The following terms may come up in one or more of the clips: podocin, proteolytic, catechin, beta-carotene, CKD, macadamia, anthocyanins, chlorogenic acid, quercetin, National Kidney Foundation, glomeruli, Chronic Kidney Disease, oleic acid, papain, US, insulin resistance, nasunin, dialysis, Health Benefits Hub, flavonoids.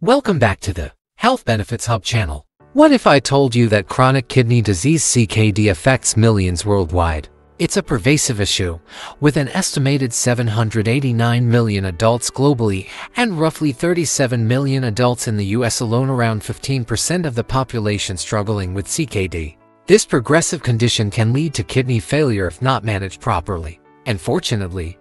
Welcome back to the Health Benefits Hub channel. What if I told you that chronic kidney disease CKD affects millions worldwide? It's a pervasive issue, with an estimated 789 million adults globally and roughly 37 million adults in the US alone, around 15% of the population struggling with CKD. This progressive condition can lead to kidney failure if not managed properly. Unfortunately,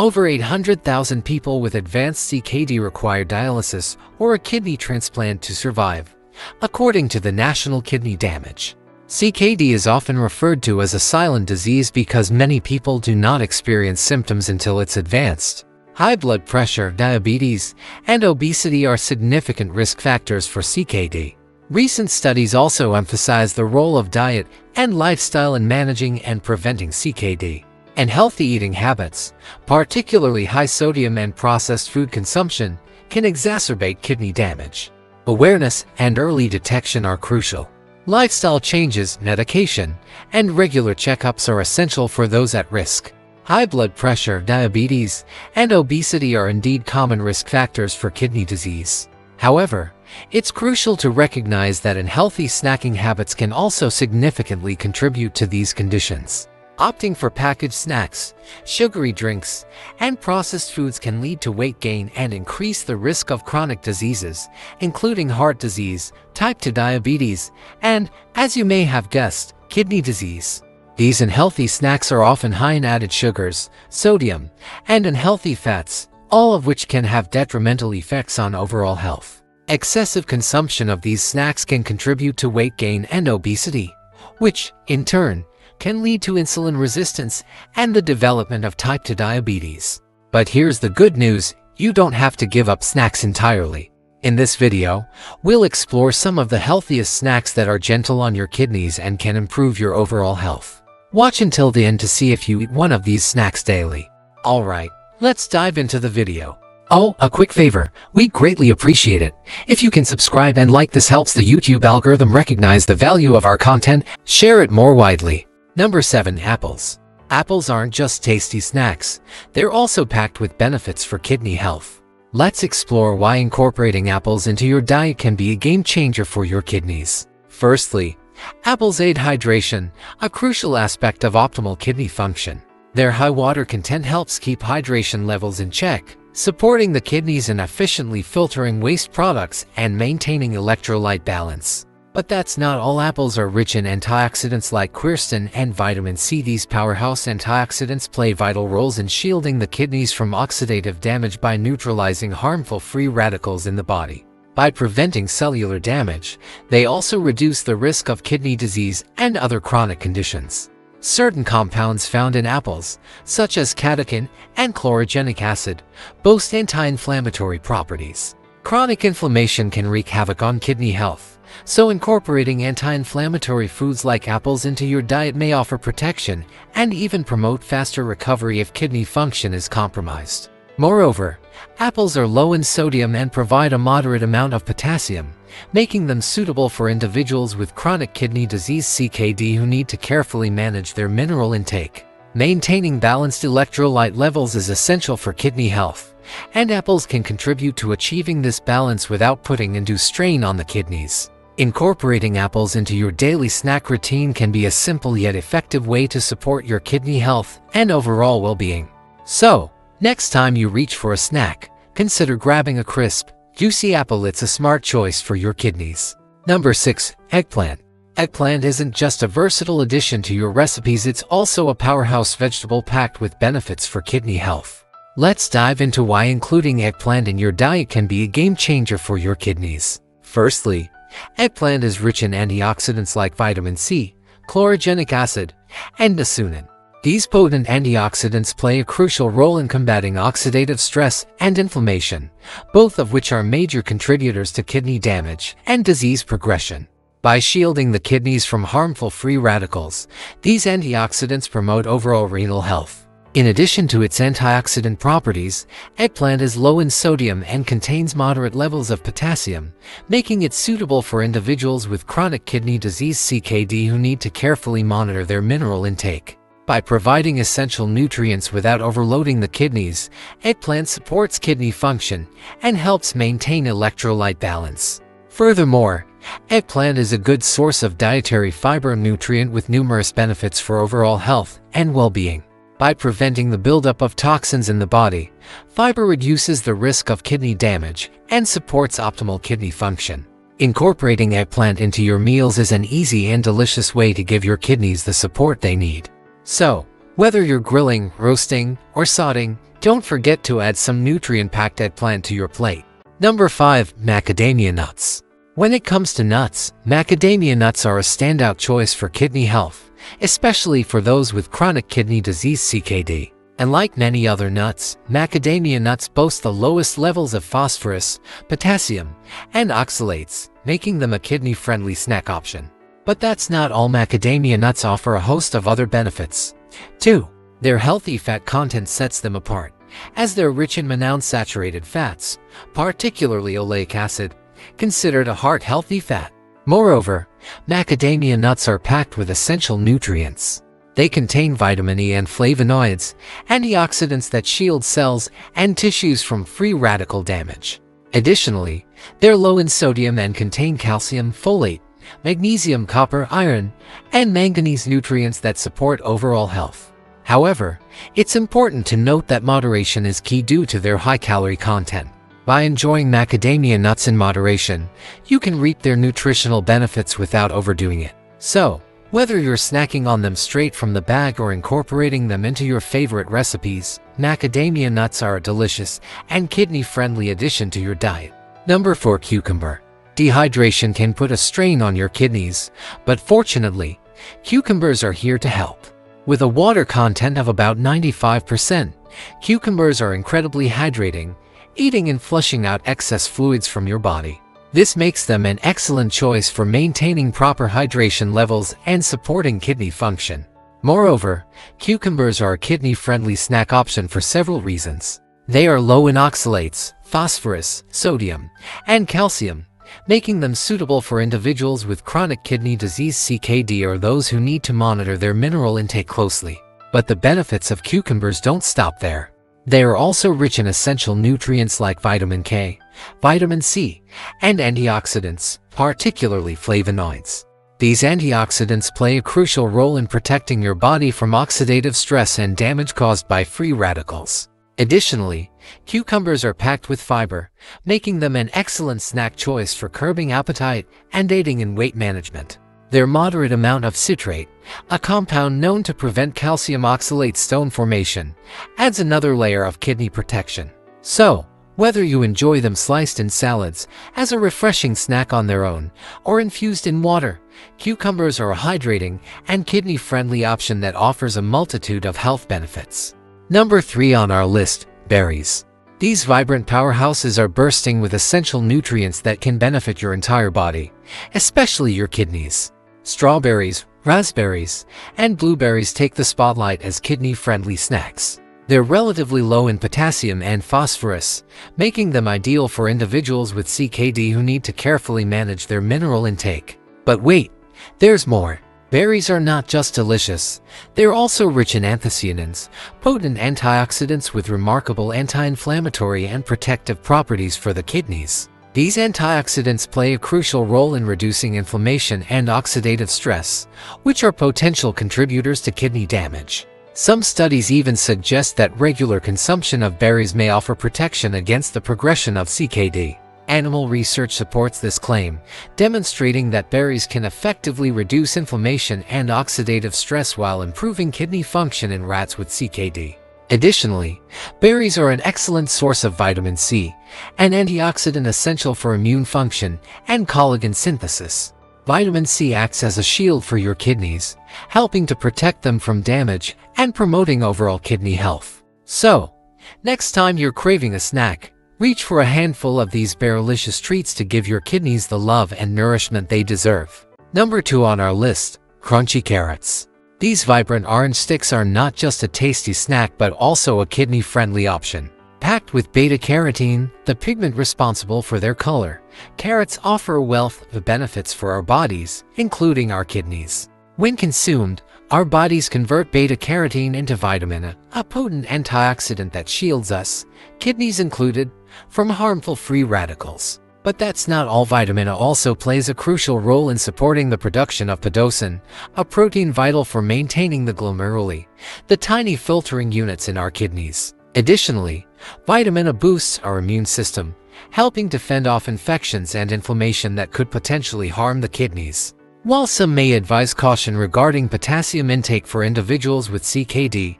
over 800,000 people with advanced CKD require dialysis or a kidney transplant to survive, according to the National Kidney Damage. CKD is often referred to as a silent disease because many people do not experience symptoms until it's advanced. High blood pressure, diabetes, and obesity are significant risk factors for CKD. Recent studies also emphasize the role of diet and lifestyle in managing and preventing CKD. Unhealthy eating habits, particularly high sodium and processed food consumption, can exacerbate kidney damage. Awareness and early detection are crucial. Lifestyle changes, medication, and regular checkups are essential for those at risk. High blood pressure, diabetes, and obesity are indeed common risk factors for kidney disease. However, it's crucial to recognize that unhealthy snacking habits can also significantly contribute to these conditions. Opting for packaged snacks, sugary drinks, and processed foods can lead to weight gain and increase the risk of chronic diseases, including heart disease, type 2 diabetes, and, as you may have guessed, kidney disease. These unhealthy snacks are often high in added sugars, sodium, and unhealthy fats, all of which can have detrimental effects on overall health. Excessive consumption of these snacks can contribute to weight gain and obesity, which, in turn, can lead to insulin resistance and the development of type 2 diabetes. But here's the good news, you don't have to give up snacks entirely. In this video, we'll explore some of the healthiest snacks that are gentle on your kidneys and can improve your overall health. Watch until the end to see if you eat one of these snacks daily. Alright, let's dive into the video. Oh, a quick favor, we'd greatly appreciate it if you can subscribe and like. This helps the YouTube algorithm recognize the value of our content, share it more widely. Number 7. Apples. Apples aren't just tasty snacks, they're also packed with benefits for kidney health. Let's explore why incorporating apples into your diet can be a game changer for your kidneys. Firstly, apples aid hydration, a crucial aspect of optimal kidney function. Their high water content helps keep hydration levels in check, supporting the kidneys in efficiently filtering waste products and maintaining electrolyte balance. But that's not all. Apples are rich in antioxidants like quercetin and vitamin C. These powerhouse antioxidants play vital roles in shielding the kidneys from oxidative damage by neutralizing harmful free radicals in the body. By preventing cellular damage, they also reduce the risk of kidney disease and other chronic conditions. Certain compounds found in apples, such as catechin and chlorogenic acid, boast anti-inflammatory properties. Chronic inflammation can wreak havoc on kidney health, so incorporating anti-inflammatory foods like apples into your diet may offer protection and even promote faster recovery if kidney function is compromised. Moreover, apples are low in sodium and provide a moderate amount of potassium, making them suitable for individuals with chronic kidney disease CKD who need to carefully manage their mineral intake. Maintaining balanced electrolyte levels is essential for kidney health, and apples can contribute to achieving this balance without putting undue strain on the kidneys. Incorporating apples into your daily snack routine can be a simple yet effective way to support your kidney health and overall well-being. So, next time you reach for a snack, consider grabbing a crisp, juicy apple. It's a smart choice for your kidneys. Number 6. Eggplant. Eggplant isn't just a versatile addition to your recipes, it's also a powerhouse vegetable packed with benefits for kidney health. Let's dive into why including eggplant in your diet can be a game changer for your kidneys. Firstly, eggplant is rich in antioxidants like vitamin C, chlorogenic acid, and nasunin. These potent antioxidants play a crucial role in combating oxidative stress and inflammation, both of which are major contributors to kidney damage and disease progression. By shielding the kidneys from harmful free radicals, these antioxidants promote overall renal health. In addition to its antioxidant properties, eggplant is low in sodium and contains moderate levels of potassium, making it suitable for individuals with chronic kidney disease CKD who need to carefully monitor their mineral intake. by providing essential nutrients without overloading the kidneys. Eggplant supports kidney function and helps maintain electrolyte balance. Furthermore, eggplant is a good source of dietary fiber nutrient with numerous benefits for overall health and well-being. By preventing the buildup of toxins in the body, fiber reduces the risk of kidney damage and supports optimal kidney function. Incorporating eggplant into your meals is an easy and delicious way to give your kidneys the support they need. So, whether you're grilling, roasting, or sauteing, don't forget to add some nutrient-packed eggplant to your plate. Number 5. Macadamia nuts. When it comes to nuts, macadamia nuts are a standout choice for kidney health, especially for those with chronic kidney disease (CKD). And like many other nuts, macadamia nuts boast the lowest levels of phosphorus, potassium, and oxalates, making them a kidney-friendly snack option. But that's not all. Macadamia nuts offer a host of other benefits, too. Their healthy fat content sets them apart, as they're rich in monounsaturated fats, particularly oleic acid, considered a heart-healthy fat. Moreover, macadamia nuts are packed with essential nutrients. They contain vitamin E and flavonoids, antioxidants that shield cells and tissues from free radical damage. Additionally, they're low in sodium and contain calcium, folate, magnesium, copper, iron, and manganese, nutrients that support overall health. However, it's important to note that moderation is key due to their high calorie content. By enjoying macadamia nuts in moderation, you can reap their nutritional benefits without overdoing it. So, whether you're snacking on them straight from the bag or incorporating them into your favorite recipes, macadamia nuts are a delicious and kidney-friendly addition to your diet. Number 4. Cucumber. Dehydration can put a strain on your kidneys, but fortunately, cucumbers are here to help. With a water content of about 95%, cucumbers are incredibly hydrating, eating and flushing out excess fluids from your body. This makes them an excellent choice for maintaining proper hydration levels and supporting kidney function. Moreover, cucumbers are a kidney-friendly snack option for several reasons. They are low in oxalates, phosphorus, sodium, and calcium, making them suitable for individuals with chronic kidney disease (CKD) or those who need to monitor their mineral intake closely. But the benefits of cucumbers don't stop there. They are also rich in essential nutrients like vitamin K, vitamin C, and antioxidants, particularly flavonoids. These antioxidants play a crucial role in protecting your body from oxidative stress and damage caused by free radicals. Additionally, cucumbers are packed with fiber, making them an excellent snack choice for curbing appetite and aiding in weight management. Their moderate amount of citrate, a compound known to prevent calcium oxalate stone formation, adds another layer of kidney protection. So, whether you enjoy them sliced in salads, as a refreshing snack on their own, or infused in water, cucumbers are a hydrating and kidney-friendly option that offers a multitude of health benefits. Number 3 on our list, berries. These vibrant powerhouses are bursting with essential nutrients that can benefit your entire body, especially your kidneys. Strawberries, raspberries, and blueberries take the spotlight as kidney-friendly snacks. They're relatively low in potassium and phosphorus, making them ideal for individuals with CKD who need to carefully manage their mineral intake. But wait, there's more. Berries are not just delicious, they're also rich in anthocyanins, potent antioxidants with remarkable anti-inflammatory and protective properties for the kidneys. These antioxidants play a crucial role in reducing inflammation and oxidative stress, which are potential contributors to kidney damage. Some studies even suggest that regular consumption of berries may offer protection against the progression of CKD. Animal research supports this claim, demonstrating that berries can effectively reduce inflammation and oxidative stress while improving kidney function in rats with CKD. Additionally, berries are an excellent source of vitamin C, an antioxidant essential for immune function and collagen synthesis. Vitamin C acts as a shield for your kidneys, helping to protect them from damage and promoting overall kidney health. So, next time you're craving a snack, reach for a handful of these berrylicious treats to give your kidneys the love and nourishment they deserve. Number 2 on our list, crunchy carrots. These vibrant orange sticks are not just a tasty snack but also a kidney-friendly option. Packed with beta-carotene, the pigment responsible for their color, carrots offer a wealth of benefits for our bodies, including our kidneys. When consumed, Our bodies convert beta-carotene into vitamin A, a potent antioxidant that shields us, kidneys included, from harmful free radicals. But that's not all. Vitamin A also plays a crucial role in supporting the production of podocin, a protein vital for maintaining the glomeruli, the tiny filtering units in our kidneys. Additionally, vitamin A boosts our immune system, helping to fend off infections and inflammation that could potentially harm the kidneys. While some may advise caution regarding potassium intake for individuals with CKD,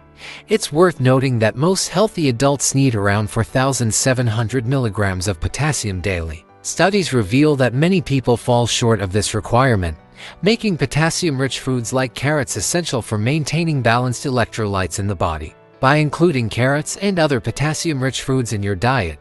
it's worth noting that most healthy adults need around 4,700 milligrams of potassium daily. Studies reveal that many people fall short of this requirement, making potassium-rich foods like carrots essential for maintaining balanced electrolytes in the body. By including carrots and other potassium-rich foods in your diet,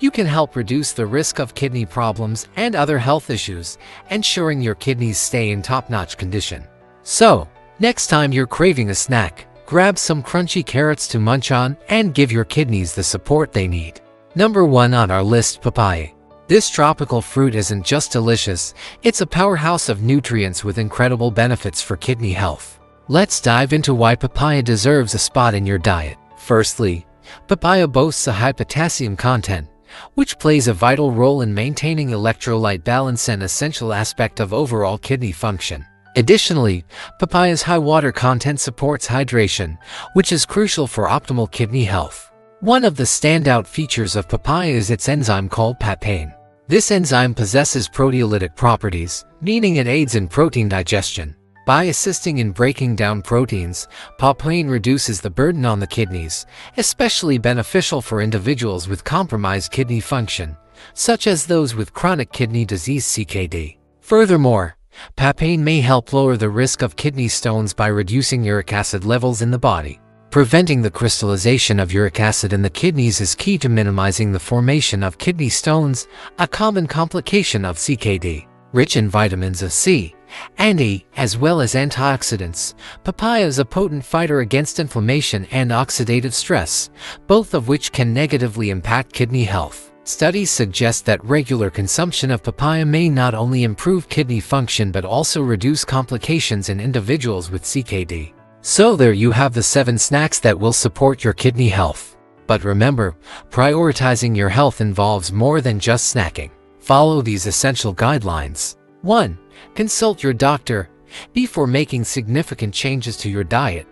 you can help reduce the risk of kidney problems and other health issues, ensuring your kidneys stay in top-notch condition. So, next time you're craving a snack, grab some crunchy carrots to munch on and give your kidneys the support they need. Number 1 on our list, papaya. This tropical fruit isn't just delicious, it's a powerhouse of nutrients with incredible benefits for kidney health. Let's dive into why papaya deserves a spot in your diet. Firstly, papaya boasts a high potassium content, which plays a vital role in maintaining electrolyte balance, an essential aspect of overall kidney function. Additionally, papaya's high water content supports hydration, which is crucial for optimal kidney health. One of the standout features of papaya is its enzyme called papain. This enzyme possesses proteolytic properties, meaning it aids in protein digestion. By assisting in breaking down proteins, papain reduces the burden on the kidneys, especially beneficial for individuals with compromised kidney function, such as those with chronic kidney disease (CKD). Furthermore, papain may help lower the risk of kidney stones by reducing uric acid levels in the body. Preventing the crystallization of uric acid in the kidneys is key to minimizing the formation of kidney stones, a common complication of CKD. Rich in vitamins C and E, as well as antioxidants, papaya is a potent fighter against inflammation and oxidative stress, both of which can negatively impact kidney health. Studies suggest that regular consumption of papaya may not only improve kidney function but also reduce complications in individuals with CKD. So there you have the 7 snacks that will support your kidney health. But remember, prioritizing your health involves more than just snacking. Follow these essential guidelines. 1. Consult your doctor before making significant changes to your diet,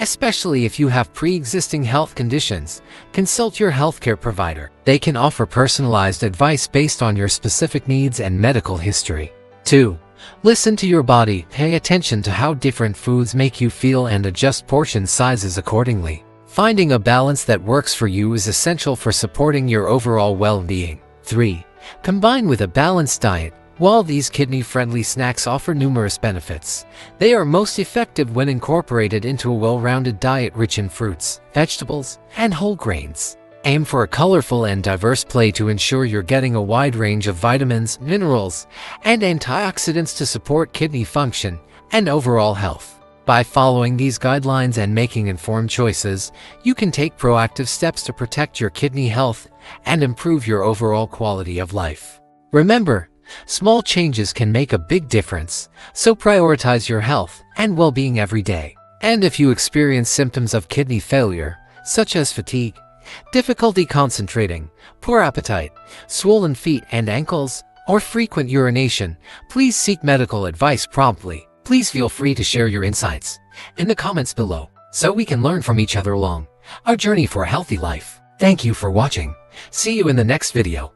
especially if you have pre-existing health conditions. Consult your healthcare provider. They can offer personalized advice based on your specific needs and medical history. 2. Listen to your body. Pay attention to how different foods make you feel and adjust portion sizes accordingly. Finding a balance that works for you is essential for supporting your overall well-being. 3. Combine with a balanced diet. While these kidney-friendly snacks offer numerous benefits, they are most effective when incorporated into a well-rounded diet rich in fruits, vegetables, and whole grains. Aim for a colorful and diverse plate to ensure you're getting a wide range of vitamins, minerals, and antioxidants to support kidney function and overall health. By following these guidelines and making informed choices, you can take proactive steps to protect your kidney health and improve your overall quality of life. Remember, small changes can make a big difference, so prioritize your health and well-being every day. And if you experience symptoms of kidney failure, such as fatigue, difficulty concentrating, poor appetite, swollen feet and ankles, or frequent urination, please seek medical advice promptly. Please feel free to share your insights in the comments below so we can learn from each other along our journey for a healthy life. Thank you for watching. See you in the next video.